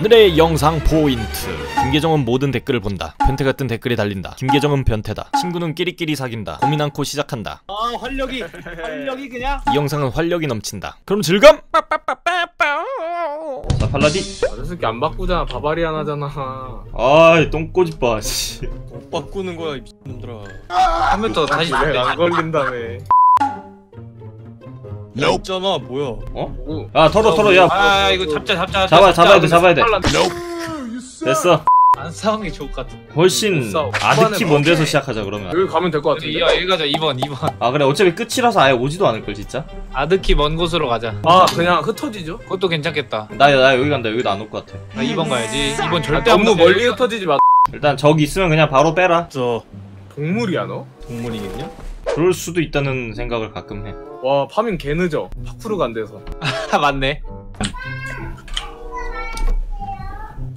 오늘의 영상 포인트. 김계정은 모든 댓글을 본다. 변태 같은 댓글이 달린다. 김계정은 변태다. 친구는 끼리끼리 사귄다. 고민 않고 시작한다. 아 활력이 그냥? 이 영상은 활력이 넘친다. 그럼 즐금! 자 팔라딘! 저 새끼 안 바꾸잖아. 바바리안하잖아. 아이 똥꼬집 봐. 못 바꾸는 거야 이 X놈들아. 하면 또 다시 안 걸린다며. 없잖아 뭐야? 어? 아 털어 야. 아 이거 잡자. 잡아야 돼. 됐어. 안 싸우는 게 좋을 것 같아. 훨씬 아득히 먼 데서 시작하자 그러면. 여기 가면 될 것 같아. 야 여기 가자 2번. 아 그래 어차피 끝이라서 아예 오지도 않을 걸 진짜. 아득히 먼 곳으로 가자. 아 그냥 흩어지죠? 그것도 괜찮겠다. 나 여기 간다. 여기도 안 올 것 같아. 나 2번 가야지. 2번 절대 너무 멀리 흩어지지 마. 일단 저기 있으면 그냥 바로 빼라. 저 동물이야 너? 동물이겠냐? 그럴 수도 있다는 생각을 가끔 해. 와 파밍 개 늦어. 파쿠르가 안 돼서. 아 맞네.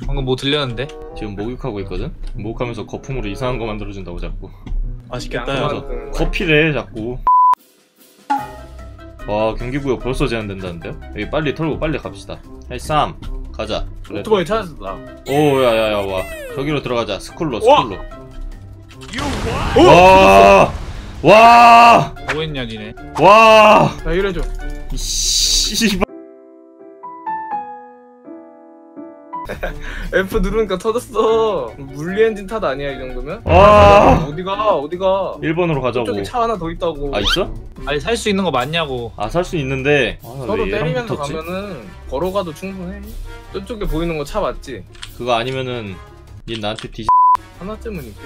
방금 뭐 들렸는데? 지금 목욕하고 있거든? 목욕하면서 거품으로 이상한 거 만들어준다고 자꾸. 맛있겠다. 커피래 자꾸. 와 경기구역 벌써 제한된다는데요? 여기 빨리 털고 빨리 갑시다. 하이 쌈 가자. 그래. 오토바이 찾았다. 오 야야야 와 저기로 들어가자. 스쿨로. 와! 뭐했냐 니네. 와! 나 이래줘. 씨발. F 누르니까 터졌어. 물리 엔진 탓 아니야 이 정도면? 와! 어디가? 1번으로 가자고. 저쪽에 차 하나 더 있다고. 아 있어? 아니 살 수 있는 거 맞냐고. 아 살 수 있는데. 아, 서로 때리면서 가면은 걸어가도 충분해. 저쪽에 보이는 거 차 맞지? 그거 아니면은 니 나한테 뒤. 하나쯤은 있겠지.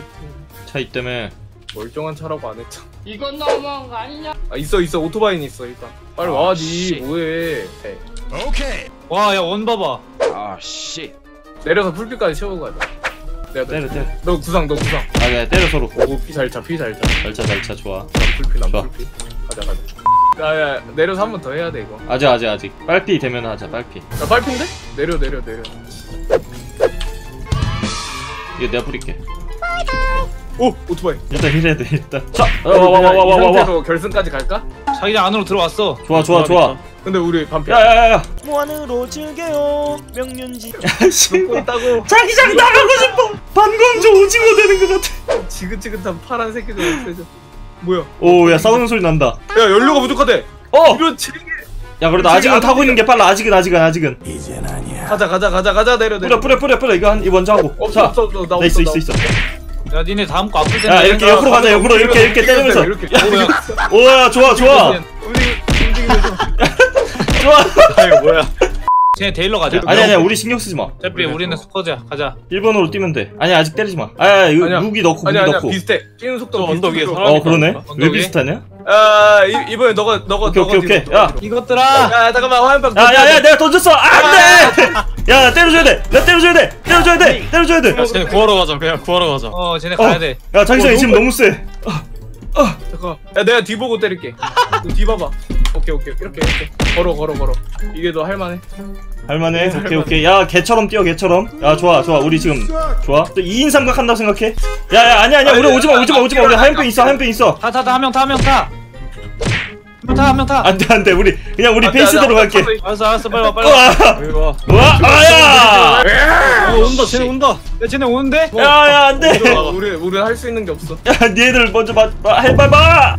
차 있다며. 멀쩡한 차라고 안 했잖아. 이건 너무한 거 아니냐? 아 있어 오토바이는 있어 일단. 빨리 와야지. 뭐해? 오케이. 와 야 원 봐봐. 아 씨. 내려서 풀피까지 채우고 가자. 내가 때려. 너 구상. 아 그래 때려 서로. 오 피 잘 차 좋아. 풀피 남 풀피. 가자. 야야 내려서 한 번 더 해야 돼 이거. 아직. 빨피 되면 하자 빨피. 야 빨피인데? 내려. 이거 내가 뿌릴게. 오! 오토바이! 일단 힐해야 돼 일단. 자! 와와와와와와! 이 상태로 결승까지 갈까? 자기장 안으로 들어왔어. 좋아. 근데 우리 반피 야야야야! 무한으로 즐겨요 명륜지. 야씨발 있다고. 자기장 나가고 싶어! 반건조 오징어 되는 것 같아. 지긋지긋한 파란 새끼들 없애줘. 뭐야? 오 야 싸우는 소리 난다. 야 연료가 부족하대! 어! 이렇지! 야 그래도 아직은 타고 있는 게 빨라. 아직은 이젠 아니야. 가자 내려. 뿌려 이거 한 먼저 하고. 없어 나 있어. 야 니네 다음 거 앞으로 야 이렇게 옆으로 가자. 옆으로 이렇게 때리면서 오야 좋아 좋아. 이거 뭐야 쟤네 데일러 가자. 아니야 우리 신경 쓰지 마. 어차피 우리는 스쿼드야. 가자 1번으로 뛰면 돼. 아니야 아직 때리지 마. 아야 이거 무기 넣고 비슷해. 뛰는 속도 언덕 위에 사람. 어 그러네. 왜 비슷하냐? 아 이번에 너가 오케이 야 이것들아 야 잠깐만 화염병. 야야야 내가 던졌어. 안돼. 야 때려줘야 돼. 야 쟤네 구하러 가자. 어 쟤네 가야 돼. 야 자기장이 지금 너무 세. 아 잠깐. 야 내가 뒤 보고 때릴게. 뒤 봐봐. 오케이 이렇게 걸어. 이게 더 할만해. 오케이. 야 개처럼 뛰어. 야 좋아. 우리 지금 좋아. 또 2인 삼각 한다고 생각해. 야야 아니야 우리 오지마. 우리 하얀병 있어. 타 한 명 타. 안돼 우리 그냥 우리 페이스대로 갈게. 알았어 빨리 와. 우와 아야. 쟤네 온다. 야 쟤네 오는데? 야야 안돼. 우리 할 수 있는 게 없어. 야 니네들 먼저 해봐봐.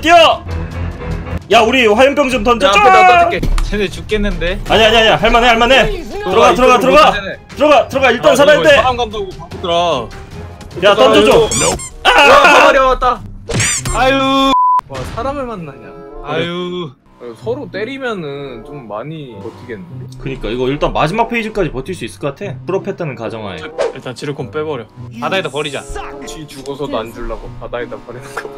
뛰어. 야 우리 화염병 좀 던져. 쟤네 죽겠는데. 아니야 할만해. 들어가. 일단 살아야 돼. 사람 감도고 바쁘더라. 야 던져줘. 아 어려웠다. 아유. 와 사람을 만나냐. 아유. 서로 때리면은 좀 많이 버티겠는데. 그니까 이거 일단 마지막 페이지까지 버틸 수 있을 것 같아. 풀업했다는 가정하에. 일단 지르콘 빼버려. 바다에다 버리자. 쥐 죽어서도 안 줄라고 바다에다 버리는 거.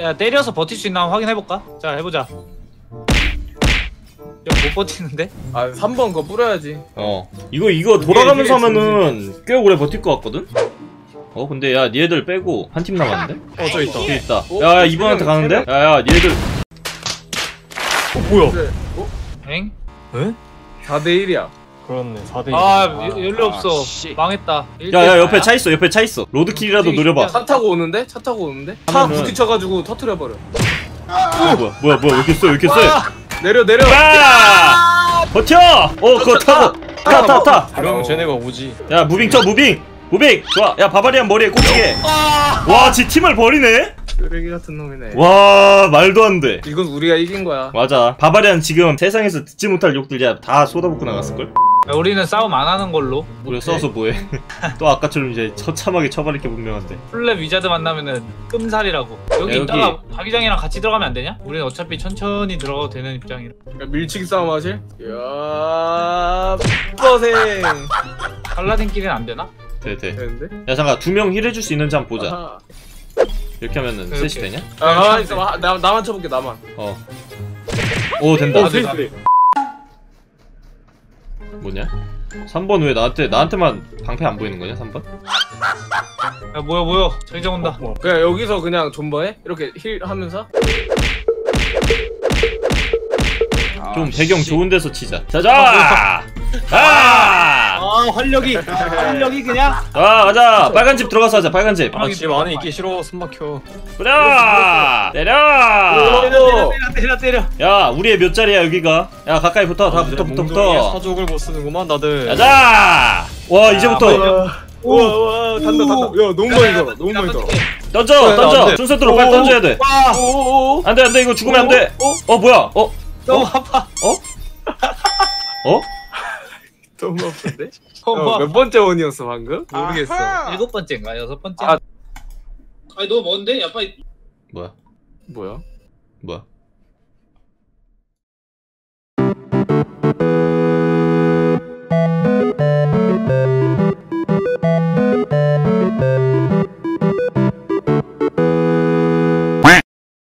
야 때려서 버틸 수 있나 확인해볼까? 자 해보자. 야 못 버티는데? 아 3번 그거 뿌려야지. 어 이거 돌아가면서 하면은 꽤 오래 버틸 것 같거든? 어 근데 야 니네들 빼고 한 팀 남았는데? 어 저기 있다. 야야 2번한테 가는데? 야야 니네들 어 뭐야? 어? 엥? 에? 4대1이야. 그렇네 4대1. 아 연료 없어. 망했다. 야야 옆에 차 있어. 로드킬이라도 노려봐. 차 타고 오는데? 차 부딪혀가지고 터트려버려. 뭐야 왜 이렇게 쎄? 내려. 버텨! 어 그거 타고. 타. 그럼 쟤네가 오지. 야 무빙 쳐 무빙. 무빙 좋아. 야 바바리안 머리에 꽂히게. 와 지 팀을 버리네. 쓰레기 같은 놈이네. 와 말도 안 돼. 이건 우리가 이긴 거야. 맞아. 바바리안 지금 세상에서 듣지 못할 욕들 야 다 쏟아붓고 나갔을 걸. 야, 우리는 싸움 안 하는 걸로. 우리가 싸워서 뭐해? 또 아까처럼 이제 처참하게 처벌할 게 분명한데. 플랫 위자드 만나면은 끔살이라고. 여기 야, 있다가 여기... 박이장이랑 같이 들어가면 안 되냐? 우리는 어차피 천천히 들어가도 되는 입장이라. 야, 밀치기 싸움 하실? 이야, 빡거생. 팔라딘끼리는 안 되나? 돼, 돼. 되는데? 야, 잠깐 두 명 힐 해줄 수 있는지 한번 보자. 아하. 이렇게 하면은 셋이 되냐? 아, 가만히 있어. 나만 쳐볼게, 나만. 어. 오, 된다. 오, 된다. 뭐냐? 3번 왜 나한테만 방패 안 보이는 거냐? 3번? 야 뭐야 뭐야 저기장 온다. 그냥 여기서 그냥 존버해? 이렇게 힐 하면서? 좀 배경 좋은 데서 치자. 자자! 아 활력이! 활력이 그냥? 아 가자! 빨간 집 들어가서 하자. 빨간 집! 아 집 안에 있기 싫어. 숨 막혀. 그래! 때려! 때려! 야 우리 애 몇 자리야 여기가? 야 가까이 붙어. 다 붙어. 사족을 못 쓰는구만 다들. 가자! 와 이제부터! 우와 단다. 야 너무 많이 들어. 너무 많이 들어. 던져! 순서대로 빨리 던져야 돼. 안돼 안돼 이거 죽으면 안돼. 어 뭐야? 너무 아파. 어? 너무 아픈데? 몇 번째 원이었어 방금? 모르겠어. 아하! 7번째인가? 6번째? 아니 너 뭔데? 야 빨리. 뭐야? 뭐야?